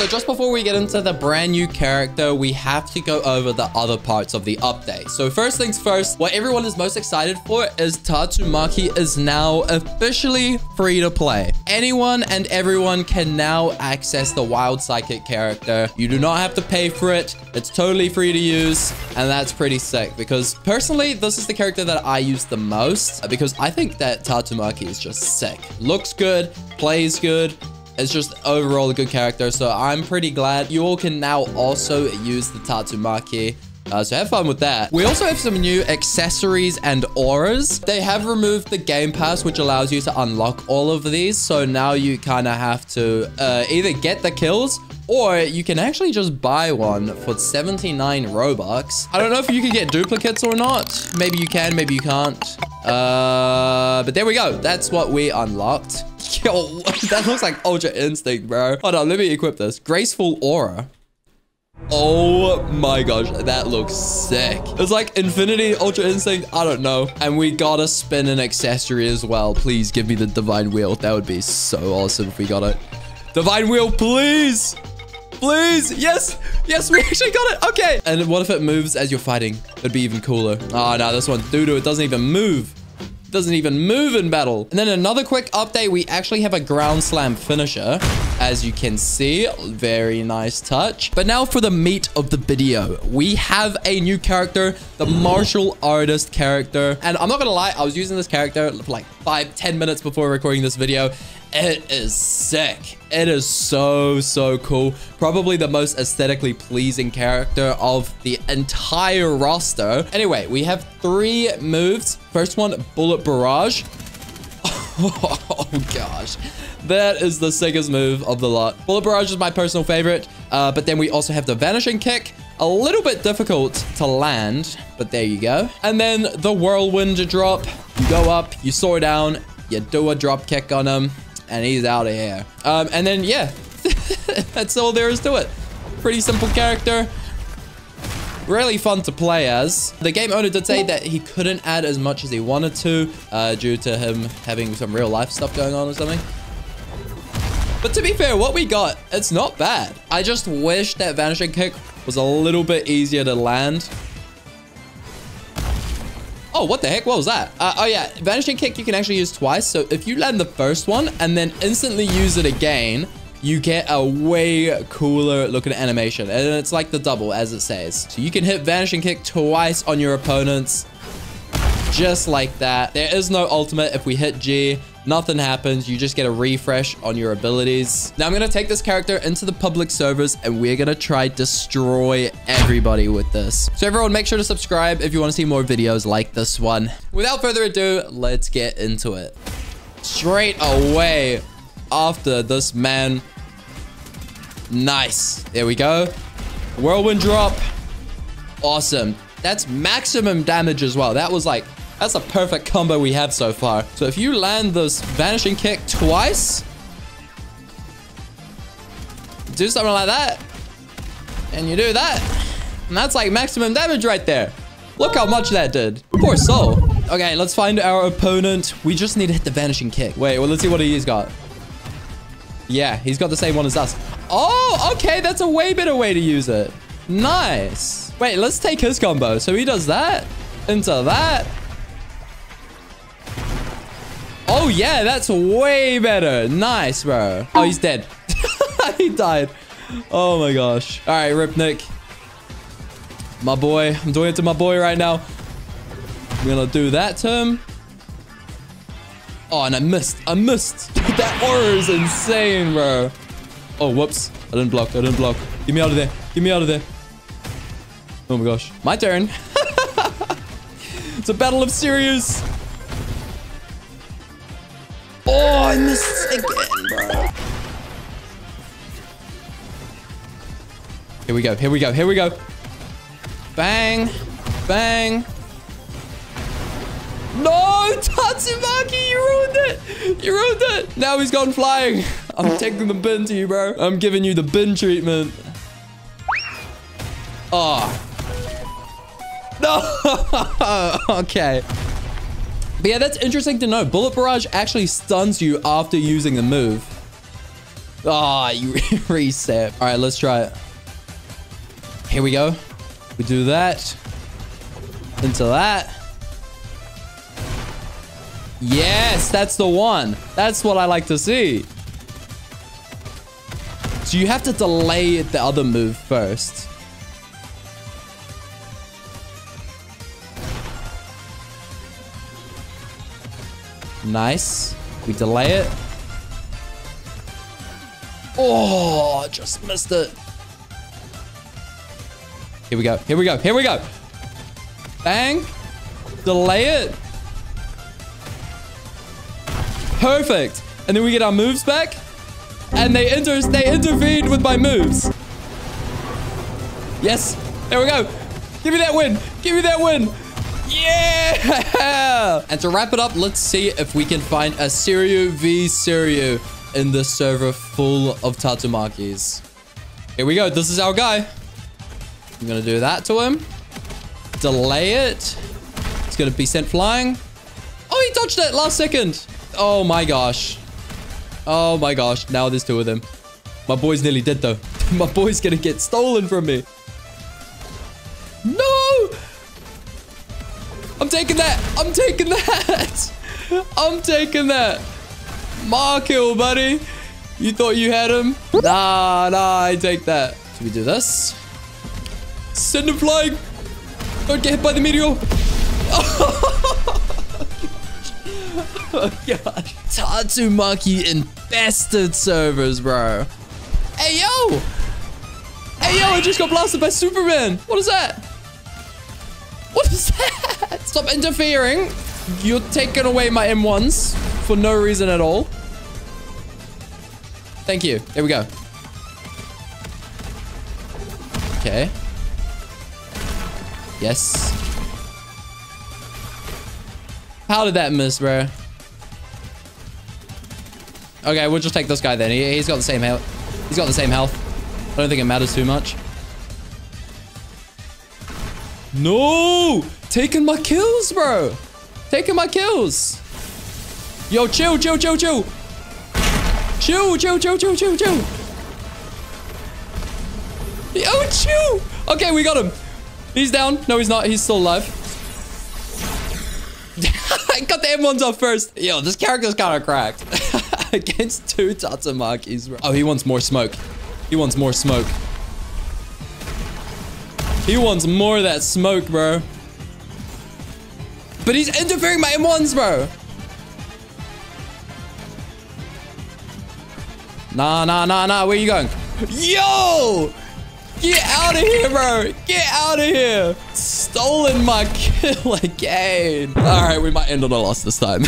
so just before we get into the brand new character, we have to go over the other parts of the update. So first things first, what everyone is most excited for is Tatsumaki is now officially free to play. Anyone and everyone can now access the wild psychic character. You do not have to pay for it. It's totally free to use, and that's pretty sick because personally, this is the character that I use the most because I think that Tatsumaki is just sick. Looks good, plays good. It's just overall a good character, so I'm pretty glad you all can now also use the Tatsumaki. So have fun with that. We also have some new accessories and auras. They have removed the game pass, which allows you to unlock all of these. So now you kind of have to either get the kills, or you can actually just buy one for 79 Robux. I don't know if you can get duplicates or not. Maybe you can, maybe you can't. But there we go. That's what we unlocked. Yo, that looks like Ultra Instinct, bro. Hold on, let me equip this. Graceful Aura. Oh my gosh, that looks sick. It's like Infinity, Ultra Instinct, I don't know. And we gotta spin an accessory as well. Please give me the Divine Wheel. That would be so awesome if we got it. Divine Wheel, please. Please. Yes. Yes, we actually got it. Okay. And what if it moves as you're fighting? That'd be even cooler. Oh, no, this one's doo-doo. It doesn't even move. Doesn't even move in battle. And then another quick update, we actually have a ground slam finisher, as you can see. Very nice touch. But now for the meat of the video, we have a new character, the martial artist character. And I'm not gonna lie, I was using this character for like 5-10 minutes before recording this video. It is sick. It is so cool. Probably the most aesthetically pleasing character of the entire roster. Anyway, we have 3 moves. First one, Bullet Barrage. Oh gosh, that is the sickest move of the lot. Bullet Barrage is my personal favorite. But then we also have the Vanishing Kick. A little bit difficult to land, but there you go. And then the Whirlwind Drop. You go up, you soar down, you do a drop kick on him, and he's out of here. And then, yeah, that's all there is to it. Pretty simple character. Really fun to play as. The game owner did say that he couldn't add as much as he wanted to due to him having some real life stuff going on or something. But to be fair, what we got, it's not bad. I just wish that Vanishing Kick was a little bit easier to land. Oh, what the heck? What was that? Oh, yeah. Vanishing Kick you can actually use twice. So if you land the first one and then instantly use it again, you get a way cooler looking animation. And it's like the double, as it says. So you can hit Vanishing Kick twice on your opponents. Just like that. There is no ultimate. If we hit G, nothing happens. You just get a refresh on your abilities. Now I'm going to take this character into the public servers and we're going to try destroy everybody with this. So everyone, make sure to subscribe if you want to see more videos like this one. Without further ado, let's get into it. Straight away after this man. Nice. There we go. Whirlwind Drop. Awesome. That's maximum damage as well. That was like... That's a perfect combo we have so far. So if you land this Vanishing Kick twice, do something like that, and you do that, and that's like maximum damage right there. Look how much that did. Poor soul. Okay, let's find our opponent. We just need to hit the Vanishing Kick. Wait, well, let's see what he's got. Yeah, he's got the same one as us. Oh, okay, that's a way better way to use it. Nice. Wait, let's take his combo. So he does that into that. Oh, yeah, that's way better. Nice, bro. Oh, he's dead. He died. Oh, my gosh. All right, Ripnik. My boy. I'm doing it to my boy right now. I'm going to do that to him. Oh, and I missed. I missed. That aura is insane, bro. Oh, whoops. I didn't block. I didn't block. Get me out of there. Get me out of there. Oh, my gosh. My turn. It's a battle of Suiryus. Oh, I missed again, bro. Here we go, here we go, here we go. Bang, bang. No, Tatsumaki, you ruined it. You ruined it. Now he's gone flying. I'm taking the bin to you, bro. I'm giving you the bin treatment. Oh. No, okay. But yeah, that's interesting to know. Bullet Barrage actually stuns you after using the move. Ah, you reset. All right, let's try it. Here we go. We do that. Into that. Yes, that's the one. That's what I like to see. So you have to delay the other move first. Nice. We delay it. Oh, just missed it. Here we go. Here we go. Here we go. Bang. Delay it. Perfect. And then we get our moves back. And they intervened with my moves. Yes. There we go. Give me that win. Give me that win. Yeah. And to wrap it up, let's see if we can find a Suiryu v Suiryu in this server full of Tatsumakis. Here we go. This is our guy. I'm going to do that to him. Delay it. It's going to be sent flying. Oh, he dodged it last second. Oh, my gosh. Oh, my gosh. Now there's two of them. My boy's nearly dead, though. My boy's going to get stolen from me. No! I'm taking that. I'm taking that. I'm taking that. Markiul, buddy. You thought you had him? Nah, I take that. Should we do this? Send him flying. Don't get hit by the meteor. Oh, gosh. Tatsumaki infested servers, bro. Hey, yo. Hey, yo. I just got blasted by Superman. What is that? What is that? Stop interfering. You're taking away my M1s for no reason at all. Thank you. Here we go. Okay. Yes. How did that miss, bro? Okay, we'll just take this guy then. He's got the same health. He's got the same health. I don't think it matters too much. No! Taking my kills, bro! Taking my kills! Yo, chill, chill, chill, chill! Chill, chill, chill, chill, chill, chill! Yo, chill! Okay, we got him! He's down. No, he's not. He's still alive. I got the M1s off first. Yo, this character's kind of cracked. Against two Tatsumakis. Bro. Oh, he wants more smoke. He wants more smoke. He wants more of that smoke, bro. But he's interfering my M1s, bro. Nah, nah, nah, nah. Where you going? Yo! Get out of here, bro. Get out of here. Stolen my kill again. All right, we might end on a loss this time.